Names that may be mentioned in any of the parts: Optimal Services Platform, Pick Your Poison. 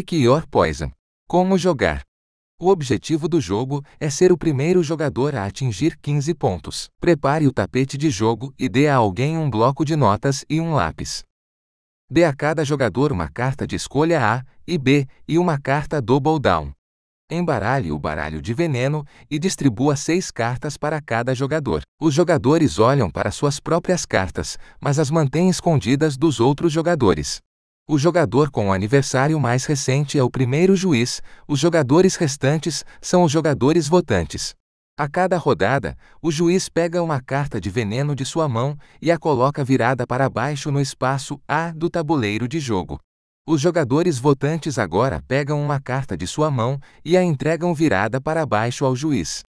Pick Your Poison. Como jogar? O objetivo do jogo é ser o primeiro jogador a atingir 15 pontos. Prepare o tapete de jogo e dê a alguém um bloco de notas e um lápis. Dê a cada jogador uma carta de escolha A e B e uma carta Double Down. Embaralhe o baralho de veneno e distribua 6 cartas para cada jogador. Os jogadores olham para suas próprias cartas, mas as mantêm escondidas dos outros jogadores. O jogador com o aniversário mais recente é o primeiro juiz, os jogadores restantes são os jogadores votantes. A cada rodada, o juiz pega uma carta de veneno de sua mão e a coloca virada para baixo no espaço A do tabuleiro de jogo. Os jogadores votantes agora pegam uma carta de sua mão e a entregam virada para baixo ao juiz.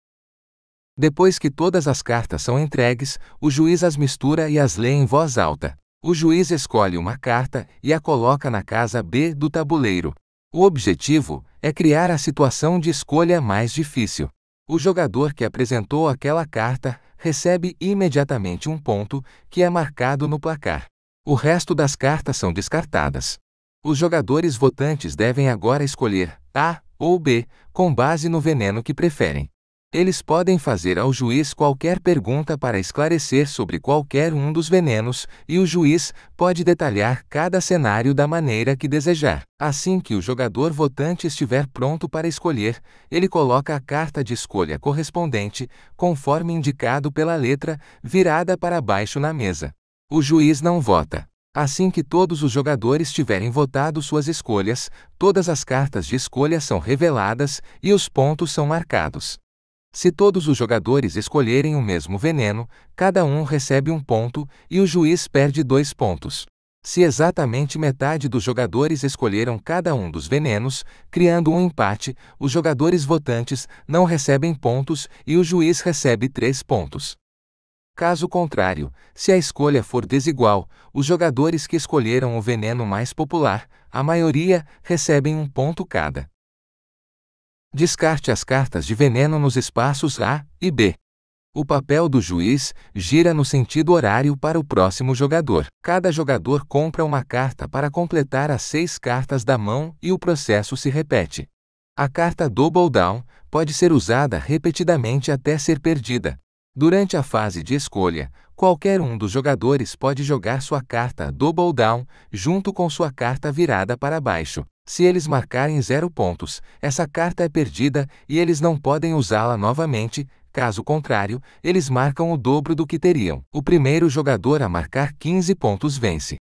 Depois que todas as cartas são entregues, o juiz as mistura e as lê em voz alta. O juiz escolhe uma carta e a coloca na casa B do tabuleiro. O objetivo é criar a situação de escolha mais difícil. O jogador que apresentou aquela carta recebe imediatamente um ponto, que é marcado no placar. O resto das cartas são descartadas. Os jogadores votantes devem agora escolher A ou B com base no veneno que preferem. Eles podem fazer ao juiz qualquer pergunta para esclarecer sobre qualquer um dos venenos e o juiz pode detalhar cada cenário da maneira que desejar. Assim que o jogador votante estiver pronto para escolher, ele coloca a carta de escolha correspondente, conforme indicado pela letra, virada para baixo na mesa. O juiz não vota. Assim que todos os jogadores tiverem votado suas escolhas, todas as cartas de escolha são reveladas e os pontos são marcados. Se todos os jogadores escolherem o mesmo veneno, cada um recebe um ponto e o juiz perde 2 pontos. Se exatamente metade dos jogadores escolheram cada um dos venenos, criando um empate, os jogadores votantes não recebem pontos e o juiz recebe 3 pontos. Caso contrário, se a escolha for desigual, os jogadores que escolheram o veneno mais popular, a maioria, recebem um ponto cada. Descarte as cartas de veneno nos espaços A e B. O papel do juiz gira no sentido horário para o próximo jogador. Cada jogador compra uma carta para completar as 6 cartas da mão e o processo se repete. A carta Double Down pode ser usada repetidamente até ser perdida. Durante a fase de escolha, qualquer um dos jogadores pode jogar sua carta Double Down junto com sua carta virada para baixo. Se eles marcarem 0 pontos, essa carta é perdida e eles não podem usá-la novamente, caso contrário, eles marcam o dobro do que teriam. O primeiro jogador a marcar 15 pontos vence.